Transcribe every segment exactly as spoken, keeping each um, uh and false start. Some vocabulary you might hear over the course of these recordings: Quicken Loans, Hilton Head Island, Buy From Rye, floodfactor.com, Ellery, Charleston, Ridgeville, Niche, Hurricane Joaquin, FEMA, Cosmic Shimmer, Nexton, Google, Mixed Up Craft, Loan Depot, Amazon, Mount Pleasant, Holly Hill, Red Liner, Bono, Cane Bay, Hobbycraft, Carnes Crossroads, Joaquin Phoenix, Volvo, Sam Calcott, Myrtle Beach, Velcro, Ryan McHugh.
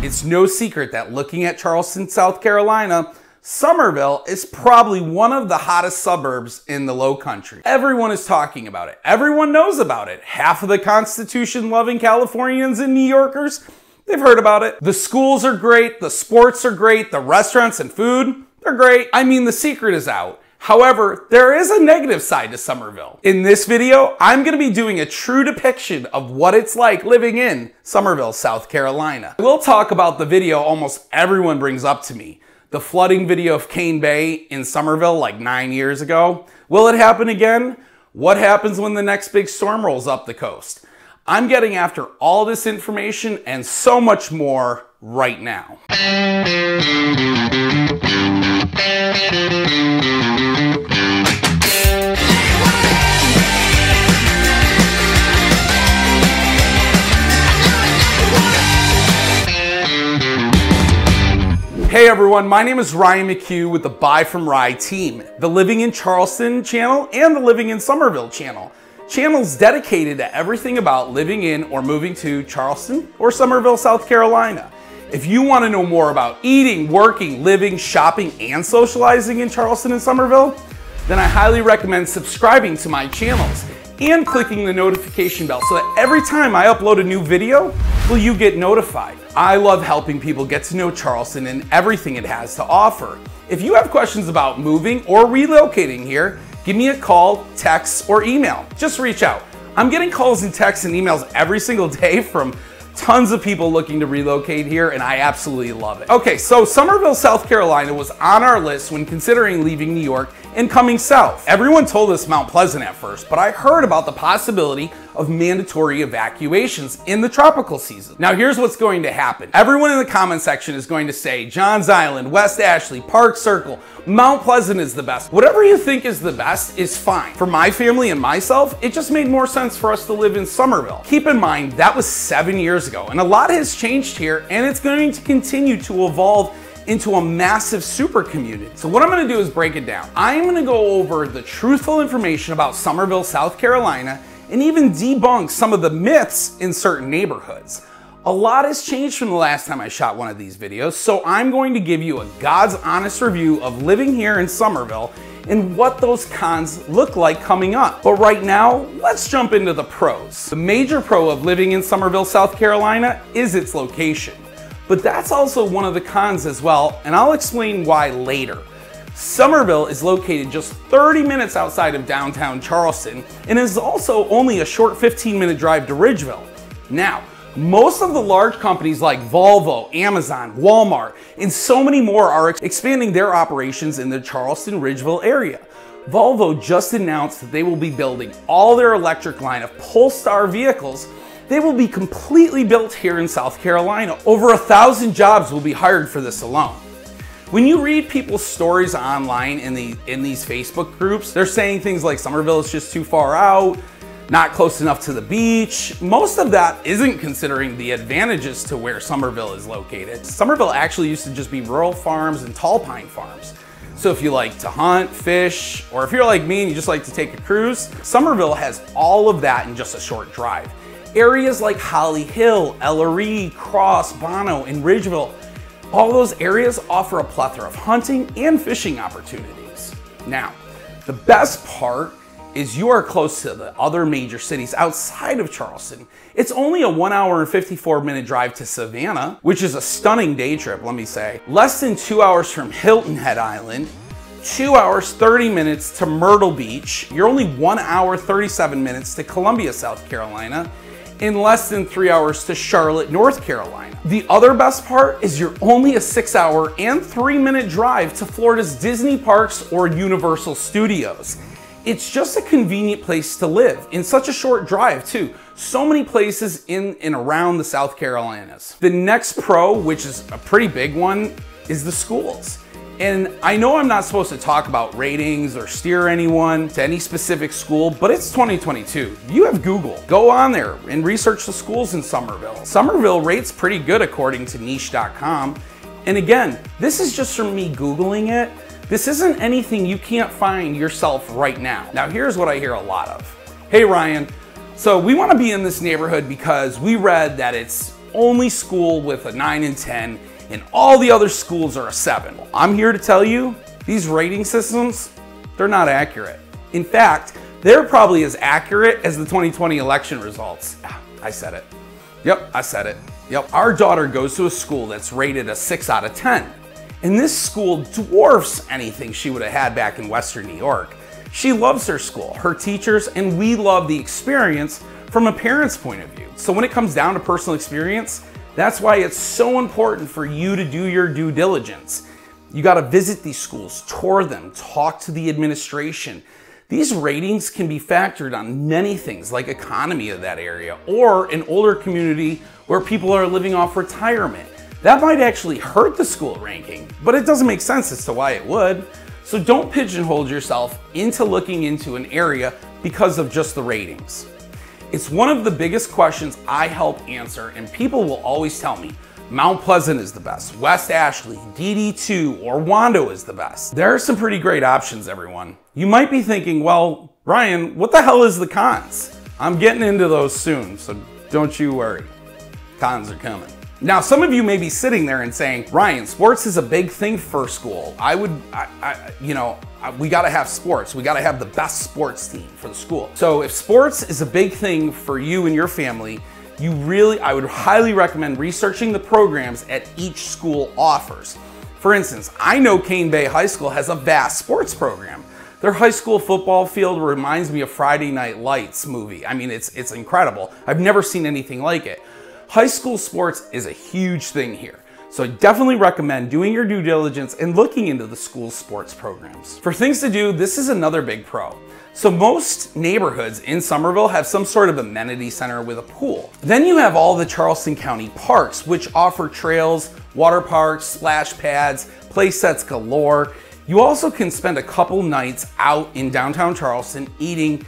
It's no secret that looking at Charleston, South Carolina, Summerville is probably one of the hottest suburbs in the Low Country. Everyone is talking about it. Everyone knows about it. Half of the Constitution-loving Californians and New Yorkers, they've heard about it. The schools are great, the sports are great, the restaurants and food, they're great. I mean, the secret is out. However, there is a negative side to Summerville. In this video, I'm gonna be doing a true depiction of what it's like living in Summerville, South Carolina. We'll talk about the video almost everyone brings up to me. The flooding video of Cane Bay in Summerville like nine years ago. Will it happen again? What happens when the next big storm rolls up the coast? I'm getting after all this information and so much more right now. Hey everyone, my name is Ryan McHugh with the Buy From Rye team, the Living in Charleston channel and the Living in Summerville channel. Channels dedicated to everything about living in or moving to Charleston or Summerville, South Carolina. If you want to know more about eating, working, living, shopping, and socializing in Charleston and Summerville, then I highly recommend subscribing to my channels and clicking the notification bell so that every time I upload a new video, will you get notified. I love helping people get to know Charleston and everything it has to offer. If you have questions about moving or relocating here, give me a call, text, or email. Just reach out. I'm getting calls and texts and emails every single day from tons of people looking to relocate here, and I absolutely love it. Okay, so Summerville, South Carolina was on our list when considering leaving New York and coming south. Everyone told us Mount Pleasant at first, but I heard about the possibility of mandatory evacuations in the tropical season. Now here's what's going to happen. Everyone in the comment section is going to say Johns Island, West Ashley, Park Circle, Mount Pleasant is the best. Whatever you think is the best is fine. For my family and myself, it just made more sense for us to live in Summerville. Keep in mind, that was seven years ago, and a lot has changed here, and it's going to continue to evolve into a massive super community. So what I'm gonna do is break it down. I'm gonna go over the truthful information about Summerville, South Carolina, and even debunk some of the myths in certain neighborhoods. A lot has changed from the last time I shot one of these videos, so I'm going to give you a God's honest review of living here in Summerville and what those cons look like coming up. But right now, let's jump into the pros. The major pro of living in Summerville, South Carolina is its location. But that's also one of the cons as well, and I'll explain why later. Summerville is located just thirty minutes outside of downtown Charleston and is also only a short fifteen minute drive to Ridgeville. Now, most of the large companies like Volvo, Amazon, Walmart, and so many more are expanding their operations in the Charleston-Ridgeville area. Volvo just announced that they will be building all their electric line of Polestar vehicles. They will be completely built here in South Carolina. Over a thousand jobs will be hired for this alone. When you read people's stories online in, the, in these Facebook groups, they're saying things like Summerville is just too far out, not close enough to the beach. Most of that isn't considering the advantages to where Summerville is located. Summerville actually used to just be rural farms and tall pine farms. So if you like to hunt, fish, or if you're like me and you just like to take a cruise, Summerville has all of that in just a short drive. Areas like Holly Hill, Ellery, Cross, Bono, and Ridgeville, all those areas offer a plethora of hunting and fishing opportunities. Now, the best part is you are close to the other major cities outside of Charleston. It's only a one hour and fifty-four minute drive to Savannah, which is a stunning day trip, let me say. Less than two hours from Hilton Head Island, two hours, thirty minutes to Myrtle Beach. You're only one hour, thirty-seven minutes to Columbia, South Carolina, in less than three hours to Charlotte, North Carolina. The other best part is you're only a six hour and three minute drive to Florida's Disney parks or Universal Studios. It's just a convenient place to live in such a short drive too. So many places in and around the South Carolinas. The next pro, which is a pretty big one, is the schools. And I know I'm not supposed to talk about ratings or steer anyone to any specific school, but it's twenty twenty-two. You have Google. Go on there and research the schools in Summerville. Summerville rates pretty good according to Niche dot com. And again, this is just from me Googling it. This isn't anything you can't find yourself right now. Now here's what I hear a lot of. Hey Ryan, so we wanna be in this neighborhood because we read that it's only school with a nine and ten, and all the other schools are a seven. I'm here to tell you, these rating systems, they're not accurate. In fact, they're probably as accurate as the twenty twenty election results. I said it. Yep, I said it. Yep. Our daughter goes to a school that's rated a six out of ten, and this school dwarfs anything she would have had back in Western New York. She loves her school, her teachers, and we love the experience from a parent's point of view. So when it comes down to personal experience, that's why it's so important for you to do your due diligence. You got to visit these schools, tour them, talk to the administration. These ratings can be factored on many things like economy of that area or an older community where people are living off retirement. That might actually hurt the school ranking, but it doesn't make sense as to why it would. So don't pigeonhole yourself into looking into an area because of just the ratings. It's one of the biggest questions I help answer, and people will always tell me Mount Pleasant is the best, West Ashley, D D two, or Wando is the best. There are some pretty great options, everyone. You might be thinking, well, Ryan, what the hell is the cons? I'm getting into those soon, so don't you worry. Cons are coming. Now, some of you may be sitting there and saying, Ryan, sports is a big thing for school. I would, I, I, you know, we gotta have sports. We gotta have the best sports team for the school. So if sports is a big thing for you and your family, You really, I would highly recommend researching the programs at each school offers. For instance, I know Cane Bay High School has a vast sports program. Their high school football field reminds me of Friday Night Lights movie. I mean, it's, it's incredible. I've never seen anything like it. High school sports is a huge thing here. So I definitely recommend doing your due diligence and looking into the school's sports programs. For things to do, this is another big pro. So most neighborhoods in Summerville have some sort of amenity center with a pool. Then you have all the Charleston County parks, which offer trails, water parks, splash pads, play sets galore. You also can spend a couple nights out in downtown Charleston eating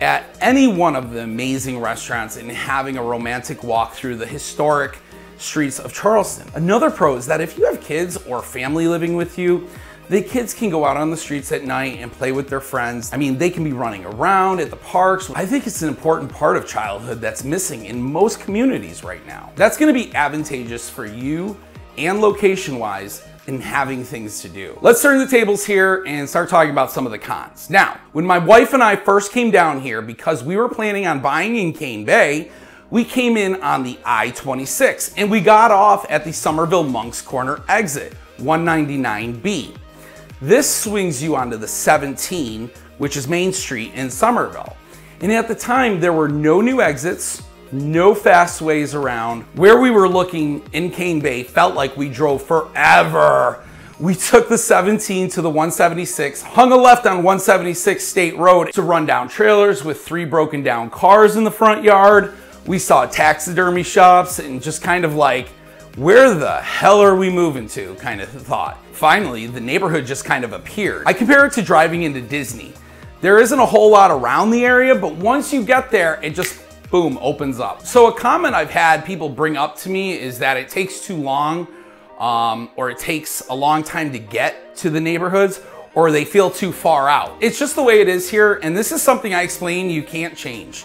at any one of the amazing restaurants and having a romantic walk through the historic streets of Charleston. Another pro is that if you have kids or family living with you, the kids can go out on the streets at night and play with their friends. I mean, they can be running around at the parks. I think it's an important part of childhood that's missing in most communities right now. That's gonna be advantageous for you and location-wise in having things to do. Let's turn the tables here and start talking about some of the cons. Now, when my wife and I first came down here, because we were planning on buying in Cane Bay, we came in on the I twenty-six and we got off at the Summerville Monks Corner exit, one ninety-nine B. This swings you onto the seventeen, which is Main Street in Summerville. And at the time, there were no new exits, no fast ways around. Where we were looking in Cane Bay felt like we drove forever. We took the seventeen to the one seventy-six, hung a left on one seventy-six State Road to run down trailers with three broken down cars in the front yard. We saw taxidermy shops and just kind of like, where the hell are we moving to kind of thought. Finally, the neighborhood just kind of appeared. I compare it to driving into Disney. There isn't a whole lot around the area, but once you get there, it just boom, opens up. So a comment I've had people bring up to me is that it takes too long um, or it takes a long time to get to the neighborhoods, or they feel too far out. It's just the way it is here, and this is something I explain you can't change.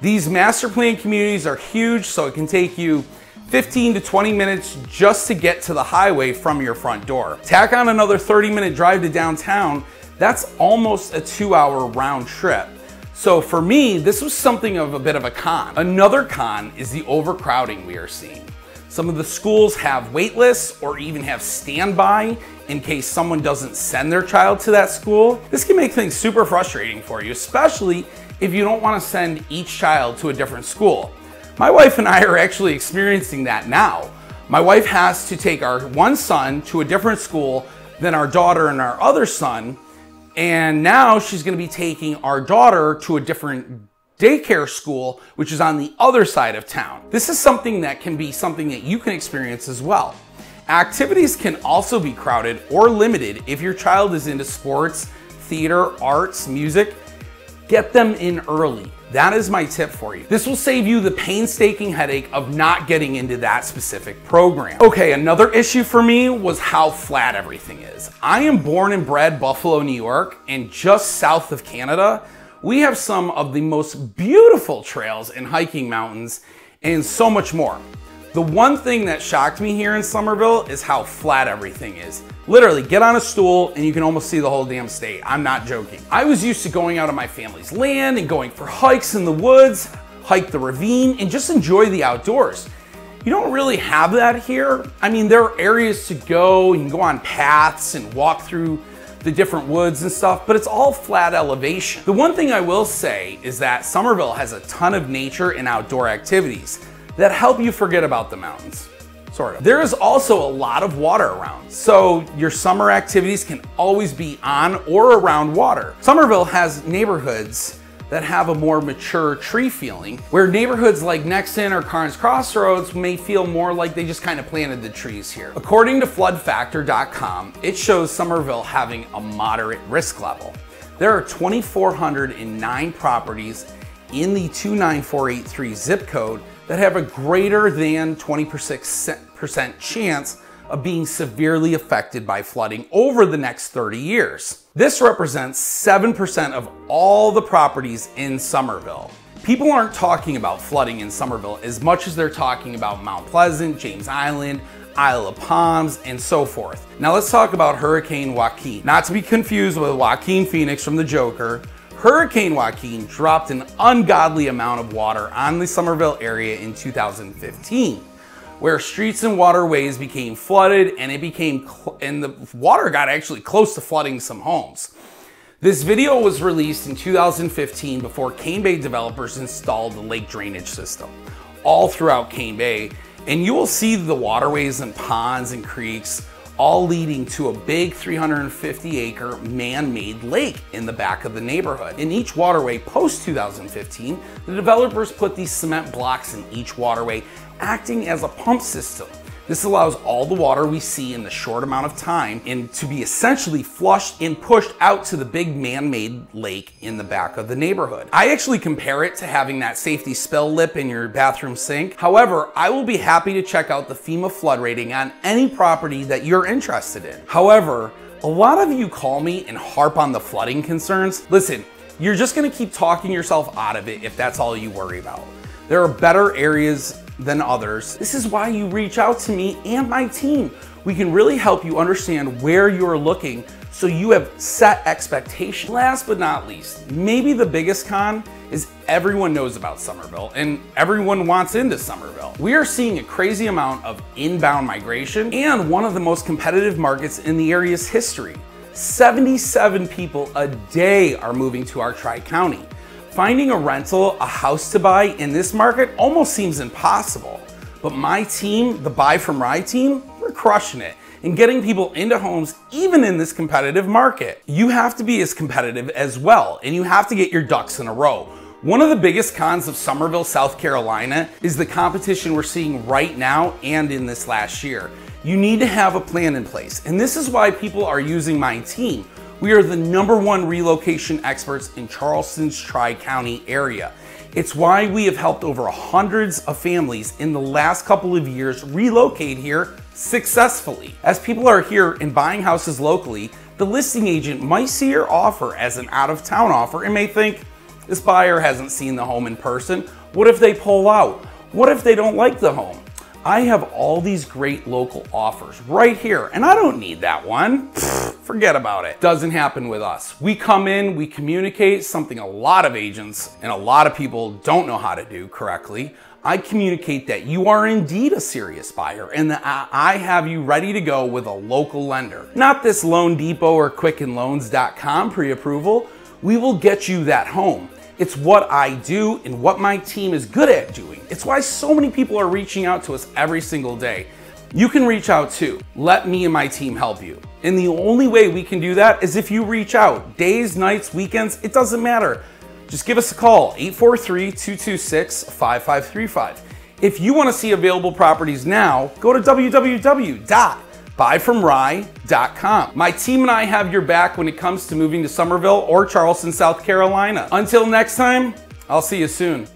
These master plan communities are huge, so it can take you fifteen to twenty minutes just to get to the highway from your front door. Tack on another thirty minute drive to downtown, that's almost a two hour round trip. So for me, this was something of a bit of a con. Another con is the overcrowding we are seeing. Some of the schools have wait lists or even have standby in case someone doesn't send their child to that school. This can make things super frustrating for you, especially if you don't want to send each child to a different school. My wife and I are actually experiencing that now. My wife has to take our one son to a different school than our daughter and our other son. And now she's gonna be taking our daughter to a different daycare school, which is on the other side of town. This is something that can be something that you can experience as well. Activities can also be crowded or limited if your child is into sports, theater, arts, music. Get them in early. That is my tip for you. This will save you the painstaking headache of not getting into that specific program. Okay, another issue for me was how flat everything is. I am born and bred Buffalo, New York, and just south of Canada, we have some of the most beautiful trails and hiking mountains and so much more. The one thing that shocked me here in Summerville is how flat everything is. Literally, get on a stool and you can almost see the whole damn state. I'm not joking. I was used to going out on my family's land and going for hikes in the woods, hike the ravine, and just enjoy the outdoors. You don't really have that here. I mean, there are areas to go, you can go on paths and walk through the different woods and stuff, but it's all flat elevation. The one thing I will say is that Summerville has a ton of nature and outdoor activities that help you forget about the mountains, sort of. There is also a lot of water around, so your summer activities can always be on or around water. Summerville has neighborhoods that have a more mature tree feeling, where neighborhoods like Nexton or Carnes Crossroads may feel more like they just kind of planted the trees here. According to flood factor dot com, it shows Summerville having a moderate risk level. There are two thousand four hundred nine properties in the two nine four eight three zip code that have a greater than twenty percent chance of being severely affected by flooding over the next thirty years. This represents seven percent of all the properties in Summerville. People aren't talking about flooding in Summerville as much as they're talking about Mount Pleasant, James Island, Isle of Palms, and so forth. Now let's talk about Hurricane Joaquin. Not to be confused with Joaquin Phoenix from the Joker, Hurricane Joaquin dropped an ungodly amount of water on the Summerville area in two thousand fifteen. Where streets and waterways became flooded and it became, and the water got actually close to flooding some homes. This video was released in two thousand fifteen before Cane Bay developers installed the lake drainage system all throughout Cane Bay. And you will see the waterways and ponds and creeks all leading to a big three hundred fifty acre man-made lake in the back of the neighborhood. In each waterway post two thousand fifteen, the developers put these cement blocks in each waterway, acting as a pump system. This allows all the water we see in the short amount of time and to be essentially flushed and pushed out to the big man-made lake in the back of the neighborhood. I actually compare it to having that safety spill lip in your bathroom sink. However, I will be happy to check out the FEMA flood rating on any property that you're interested in. However, a lot of you call me and harp on the flooding concerns. Listen, you're just gonna keep talking yourself out of it if that's all you worry about. There are better areas than others. This is why you reach out to me and my team. We can really help you understand where you're looking so you have set expectations. Last but not least, maybe the biggest con is everyone knows about Summerville and everyone wants into Summerville. We are seeing a crazy amount of inbound migration and one of the most competitive markets in the area's history. seventy-seven people a day are moving to our Tri-County. Finding a rental, a house to buy in this market almost seems impossible. But my team, the Buy From Rye team, we're crushing it and getting people into homes even in this competitive market. You have to be as competitive as well, and you have to get your ducks in a row. One of the biggest cons of Summerville, South Carolina is the competition we're seeing right now and in this last year. You need to have a plan in place, and this is why people are using my team. We are the number one relocation experts in Charleston's Tri-County area. It's why we have helped over hundreds of families in the last couple of years relocate here successfully. As people are here and buying houses locally, the listing agent might see your offer as an out-of-town offer and may think, this buyer hasn't seen the home in person. What if they pull out? What if they don't like the home? I have all these great local offers right here, and I don't need that one. Pfft, forget about it. Doesn't happen with us. We come in, we communicate, something a lot of agents and a lot of people don't know how to do correctly. I communicate that you are indeed a serious buyer and that I have you ready to go with a local lender. Not this Loan Depot or quicken loans dot com pre-approval. We will get you that home. It's what I do and what my team is good at doing. It's why so many people are reaching out to us every single day. You can reach out too. Let me and my team help you. And the only way we can do that is if you reach out. Days, nights, weekends, it doesn't matter. Just give us a call, eight four three, two two six, five five three five. If you want to see available properties now, go to w w w dot buy from rye dot com. My team and I have your back when it comes to moving to Summerville or Charleston, South Carolina. Until next time, I'll see you soon.